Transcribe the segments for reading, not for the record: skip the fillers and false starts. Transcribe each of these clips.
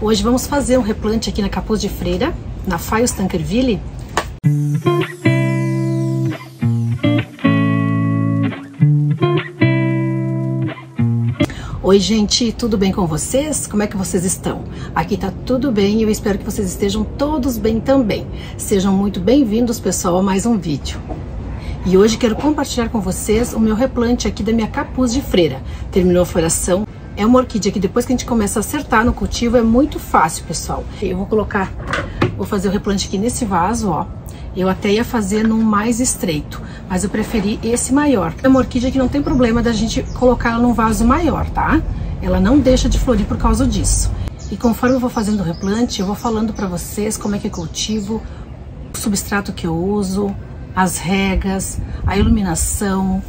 Hoje vamos fazer um replante aqui na Capuz de Freira, na Phaius tankervilleae. Oi gente, tudo bem com vocês? Como é que vocês estão? Aqui tá tudo bem e eu espero que vocês estejam todos bem também. Sejam muito bem-vindos, pessoal, a mais um vídeo. E hoje quero compartilhar com vocês o meu replante aqui da minha Capuz de Freira. Terminou a floração. É uma orquídea que depois que a gente começa a acertar no cultivo é muito fácil, pessoal. Eu vou colocar, vou fazer o replante aqui nesse vaso, ó. Eu até ia fazer num mais estreito, mas eu preferi esse maior. É uma orquídea que não tem problema da gente colocar ela num vaso maior, tá? Ela não deixa de florir por causa disso. E conforme eu vou fazendo o replante, eu vou falando pra vocês como é que eu cultivo, o substrato que eu uso, as regas, a iluminação,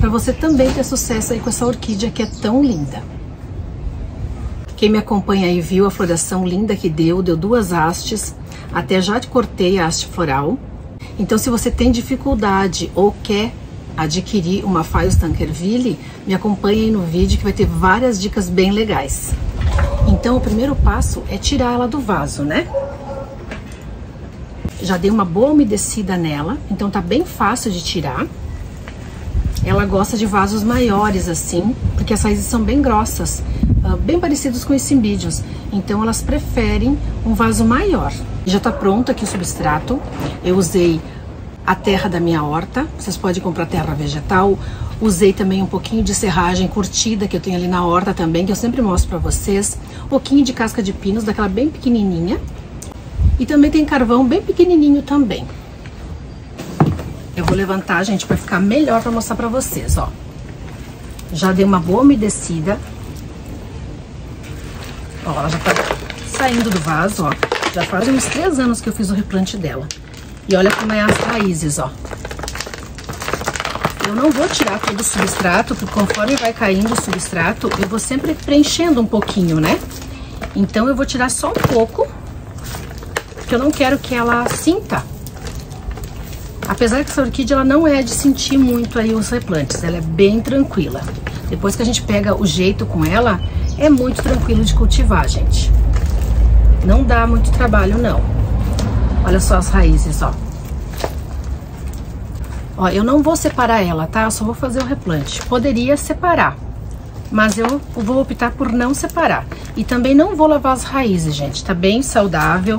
pra você também ter sucesso aí com essa orquídea que é tão linda. Quem me acompanha aí viu a floração linda que deu duas hastes, até já cortei a haste floral. Então se você tem dificuldade ou quer adquirir uma Phaius tankervilleae, me acompanha aí no vídeo que vai ter várias dicas bem legais. Então o primeiro passo é tirar ela do vaso, né? Já dei uma boa umedecida nela, então tá bem fácil de tirar. Ela gosta de vasos maiores assim, porque as raízes são bem grossas, bem parecidos com os Cymbidiums, então elas preferem um vaso maior. Já está pronto aqui o substrato. Eu usei a terra da minha horta, vocês podem comprar terra vegetal. Usei também um pouquinho de serragem curtida que eu tenho ali na horta também, que eu sempre mostro para vocês. Um pouquinho de casca de pinos, daquela bem pequenininha. E também tem carvão bem pequenininho também. Eu vou levantar, gente, para ficar melhor para mostrar para vocês, ó. Já dei uma boa umedecida. Ó, ela já tá saindo do vaso, ó. Já faz uns 3 anos que eu fiz o replante dela. E olha como é as raízes, ó. Eu não vou tirar todo o substrato, porque conforme vai caindo o substrato, eu vou sempre preenchendo um pouquinho, né? Então eu vou tirar só um pouco, porque eu não quero que ela sinta. Apesar que essa orquídea ela não é de sentir muito aí os replantes, ela é bem tranquila. Depois que a gente pega o jeito com ela, é muito tranquilo de cultivar, gente. Não dá muito trabalho, não. Olha só as raízes, ó. Ó, eu não vou separar ela, tá? Eu só vou fazer o replante. Poderia separar, mas eu vou optar por não separar. E também não vou lavar as raízes, gente. Tá bem saudável.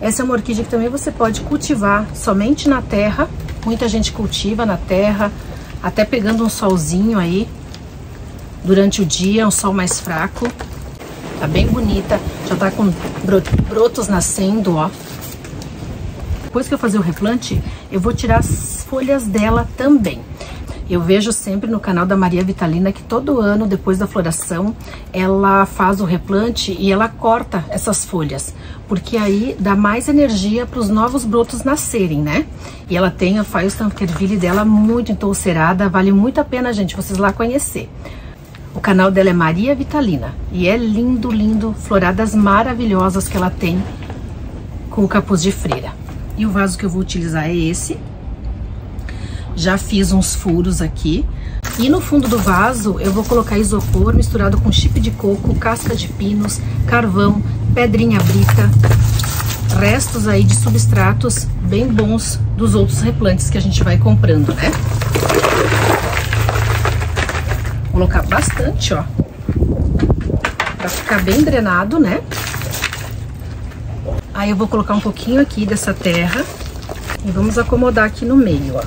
Essa é uma orquídea que também você pode cultivar somente na terra. Muita gente cultiva na terra, até pegando um solzinho aí. Durante o dia, um sol mais fraco. Tá bem bonita, já tá com brotos nascendo, ó. Depois que eu fazer o replante, eu vou tirar as folhas dela também. Eu vejo sempre no canal da Maria Vitalina que todo ano, depois da floração, ela faz o replante e ela corta essas folhas, porque aí dá mais energia para os novos brotos nascerem, né? E ela tem a Phaius tankervilleae dela muito entolcerada, vale muito a pena, gente, vocês lá conhecer. O canal dela é Maria Vitalina e é lindo, lindo, floradas maravilhosas que ela tem com o capuz de freira. E o vaso que eu vou utilizar é esse. Já fiz uns furos aqui. E no fundo do vaso eu vou colocar isopor misturado com chip de coco, casca de pinos, carvão, pedrinha brita, restos aí de substratos bem bons dos outros replantes que a gente vai comprando, né? Colocar bastante, ó, pra ficar bem drenado, né? Aí eu vou colocar um pouquinho aqui dessa terra e vamos acomodar aqui no meio, ó.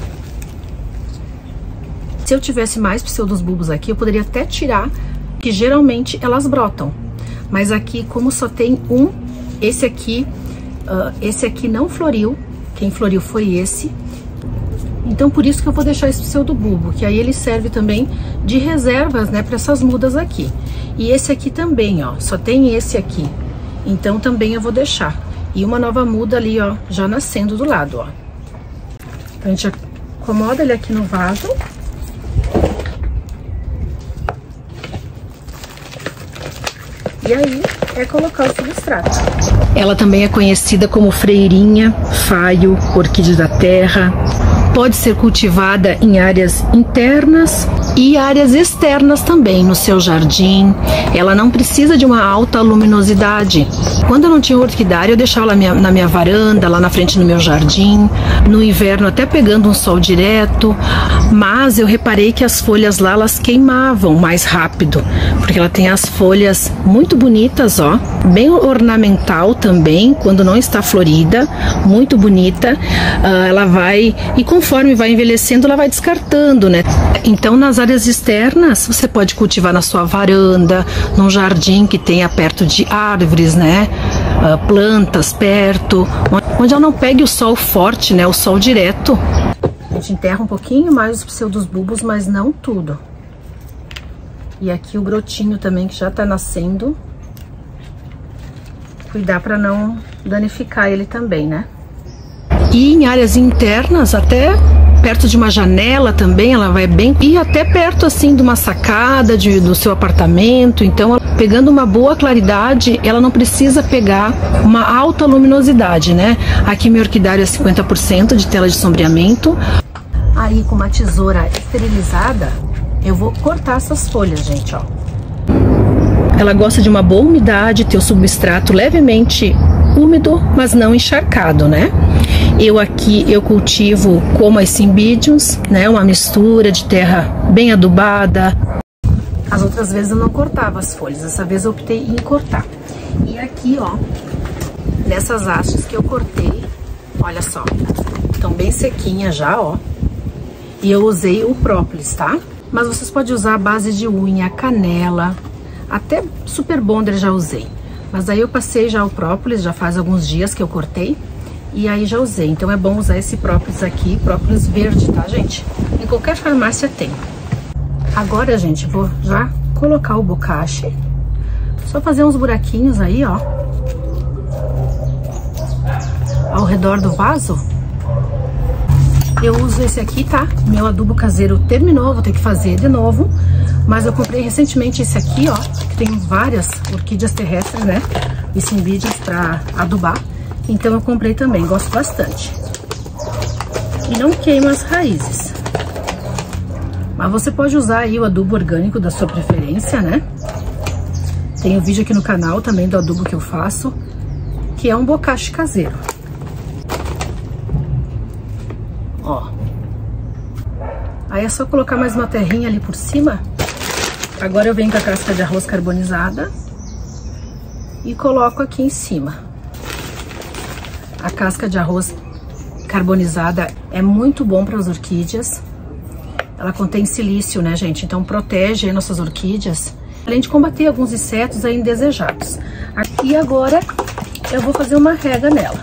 Se eu tivesse mais pseudos bulbos aqui, eu poderia até tirar, que geralmente elas brotam. Mas aqui, como só tem um, esse aqui não floriu, quem floriu foi esse. Então, por isso que eu vou deixar esse pseudobulbo, que aí ele serve também de reservas, né, para essas mudas aqui. E esse aqui também, ó, só tem esse aqui. Então, também eu vou deixar. E uma nova muda ali, ó, já nascendo do lado, ó. Então, a gente acomoda ele aqui no vaso. E aí, é colocar o substrato. Ela também é conhecida como freirinha, faio, orquídea da terra. Pode ser cultivada em áreas internas e áreas externas também no seu jardim. Ela não precisa de uma alta luminosidade. Quando eu não tinha orquidária, eu deixava ela na minha varanda, lá na frente do meu jardim, no inverno até pegando um sol direto, mas eu reparei que as folhas lá, elas queimavam mais rápido, porque ela tem as folhas muito bonitas, ó, bem ornamental também, quando não está florida, muito bonita. Ela vai, e conforme vai envelhecendo, ela vai descartando, né? Então, nas áreas externas, você pode cultivar na sua varanda, num jardim que tenha perto de árvores, né? Plantas perto, onde ela não pegue o sol forte, né? O sol direto. A gente enterra um pouquinho mais os pseudos bulbos, mas não tudo. E aqui o brotinho também, que já tá nascendo. Cuidar para não danificar ele também, né? E em áreas internas, até perto de uma janela também, ela vai bem. E até perto, assim, de uma sacada do seu apartamento. Então, pegando uma boa claridade, ela não precisa pegar uma alta luminosidade, né? Aqui minha orquidária é 50% de tela de sombreamento. Aí, com uma tesoura esterilizada, eu vou cortar essas folhas, gente, ó. Ela gosta de uma boa umidade, ter o substrato levemente úmido, mas não encharcado, né? Eu aqui, eu cultivo como as Cymbidiums, né? Uma mistura de terra bem adubada. As outras vezes eu não cortava as folhas, dessa vez eu optei em cortar. E aqui, ó, nessas hastes que eu cortei, olha só, estão bem sequinhas já, ó. E eu usei o própolis, tá? Mas vocês podem usar a base de unha, canela, até super bonder já usei. Mas aí eu passei já o própolis, já faz alguns dias que eu cortei. E aí já usei, então é bom usar esse própolis aqui, própolis verde, tá, gente? Em qualquer farmácia tem. Agora, gente, vou já colocar o bocashi. Só fazer uns buraquinhos aí, ó, ao redor do vaso. Eu uso esse aqui, tá? Meu adubo caseiro terminou, vou ter que fazer de novo. Mas eu comprei recentemente esse aqui, ó, que tem várias orquídeas terrestres, né? E Cymbidiums pra adubar. Então eu comprei também, gosto bastante. E não queima as raízes. Mas você pode usar aí o adubo orgânico da sua preferência, né? Tem um vídeo aqui no canal também do adubo que eu faço, que é um bokashi caseiro. Ó. Aí é só colocar mais uma terrinha ali por cima. Agora eu venho com a casca de arroz carbonizada e coloco aqui em cima. A casca de arroz carbonizada é muito bom para as orquídeas. Ela contém silício, né, gente? Então protege aí nossas orquídeas, além de combater alguns insetos aí indesejados. E agora eu vou fazer uma rega nela.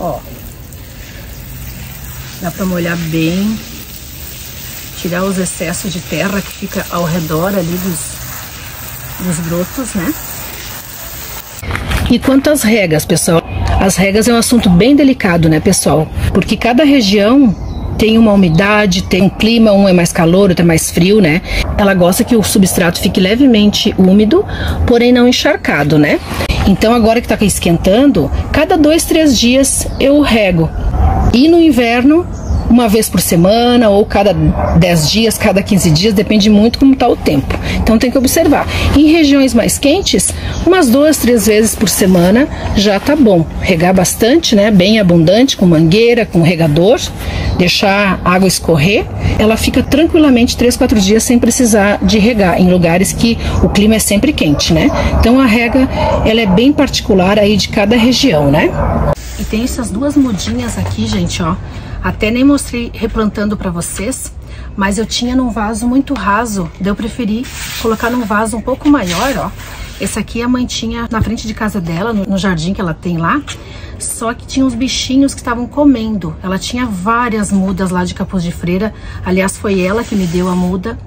Ó. Dá para molhar bem, tirar os excessos de terra que fica ao redor ali dos brotos, né? E quanto às regas, pessoal, as regas é um assunto bem delicado, né, pessoal? Porque cada região tem uma umidade, tem um clima, um é mais calor, outro é mais frio, né? Ela gosta que o substrato fique levemente úmido, porém não encharcado, né? Então agora que tá esquentando, cada 2, 3 dias eu rego. E no inverno, uma vez por semana, ou cada 10 dias, cada 15 dias, depende muito como está o tempo. Então tem que observar. Em regiões mais quentes, umas 2, 3 vezes por semana já tá bom. Regar bastante, né? Bem abundante, com mangueira, com regador, deixar a água escorrer. Ela fica tranquilamente 3, 4 dias sem precisar de regar, em lugares que o clima é sempre quente, né? Então a rega, ela é bem particular aí de cada região, né? E tem essas duas mudinhas aqui, gente, ó. Até nem mostrei replantando para vocês, mas eu tinha num vaso muito raso, daí eu preferi colocar num vaso um pouco maior, ó. Esse aqui a mãe tinha na frente de casa dela, no jardim que ela tem lá, só que tinha uns bichinhos que estavam comendo. Ela tinha várias mudas lá de capuz de freira, aliás, foi ela que me deu a muda,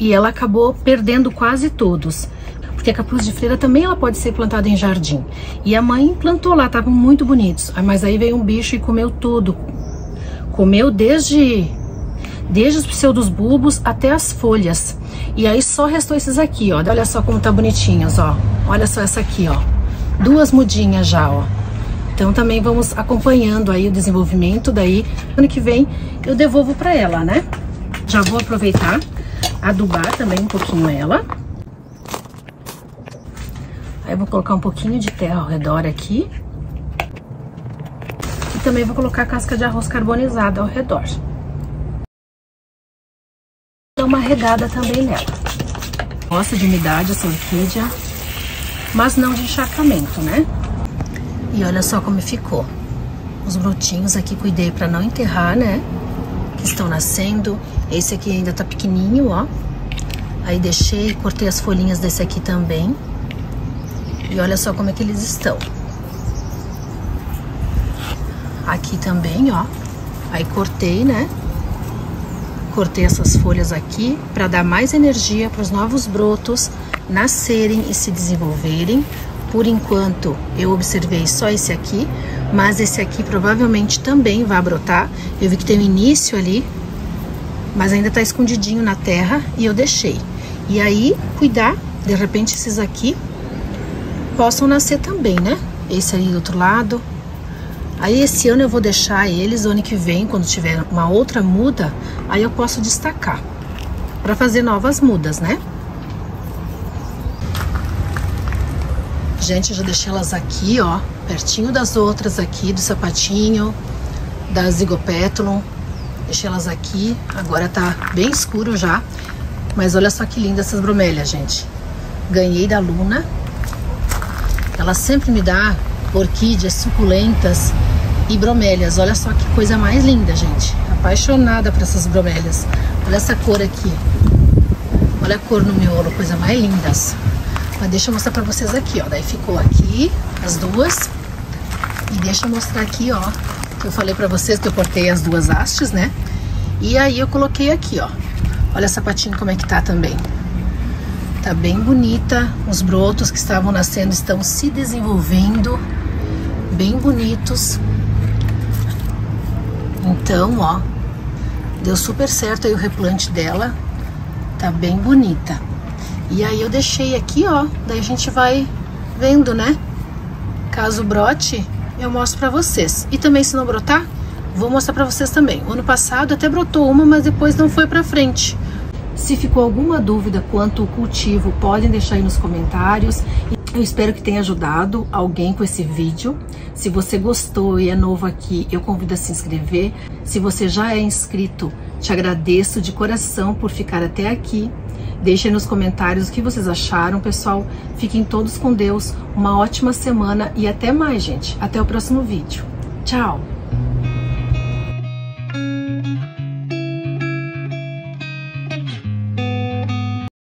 e ela acabou perdendo quase todos. Porque a capuz de freira também ela pode ser plantada em jardim. E a mãe plantou lá, estavam muito bonitos, mas aí veio um bicho e comeu tudo. Comeu desde os pseudos bulbos até as folhas. E aí só restou esses aqui, ó. Olha só como tá bonitinhos, ó. Olha só essa aqui, ó. Duas mudinhas já, ó. Então também vamos acompanhando aí o desenvolvimento, daí ano que vem eu devolvo para ela, né? Já vou aproveitar, adubar também um pouquinho ela. Aí eu vou colocar um pouquinho de terra ao redor aqui. E também vou colocar casca de arroz carbonizada ao redor. Dá uma regada também nela. Gosta de umidade essa orquídea, mas não de encharcamento, né? E olha só como ficou. Os brotinhos aqui cuidei para não enterrar, né? Que estão nascendo. Esse aqui ainda tá pequenininho, ó. Aí deixei, cortei as folhinhas desse aqui também. E olha só como é que eles estão. Aqui também, ó. Aí cortei, né? Cortei essas folhas aqui para dar mais energia para os novos brotos nascerem e se desenvolverem. Por enquanto, eu observei só esse aqui, mas esse aqui provavelmente também vai brotar. Eu vi que tem um início ali, mas ainda tá escondidinho na terra e eu deixei. E aí, cuidar, de repente esses aqui possam nascer também, né? Esse aí do outro lado. Aí esse ano eu vou deixar eles, ano que vem, quando tiver uma outra muda, aí eu posso destacar para fazer novas mudas, né? Gente, eu já deixei elas aqui, ó, pertinho das outras aqui, do sapatinho, da Zigopetulum. Deixei elas aqui, agora tá bem escuro já, mas olha só que linda essas bromélias, gente. Ganhei da Luna. Ela sempre me dá orquídeas, suculentas e bromélias. Olha só que coisa mais linda, gente. Apaixonada por essas bromélias. Olha essa cor aqui. Olha a cor no miolo, coisa mais linda. Mas deixa eu mostrar pra vocês aqui, ó. Daí ficou aqui as duas. E deixa eu mostrar aqui, ó. Que eu falei pra vocês que eu cortei as duas hastes, né? E aí eu coloquei aqui, ó. Olha a sapatinho como é que tá também. Tá bem bonita, os brotos que estavam nascendo estão se desenvolvendo, bem bonitos. Então, ó, deu super certo aí o replante dela, tá bem bonita. E aí eu deixei aqui, ó, daí a gente vai vendo, né? Caso brote, eu mostro pra vocês. E também se não brotar, vou mostrar pra vocês também. O ano passado até brotou uma, mas depois não foi pra frente. Se ficou alguma dúvida quanto ao cultivo, podem deixar aí nos comentários. Eu espero que tenha ajudado alguém com esse vídeo. Se você gostou e é novo aqui, eu convido a se inscrever. Se você já é inscrito, te agradeço de coração por ficar até aqui. Deixem nos comentários o que vocês acharam, pessoal. Fiquem todos com Deus. Uma ótima semana e até mais, gente. Até o próximo vídeo. Tchau!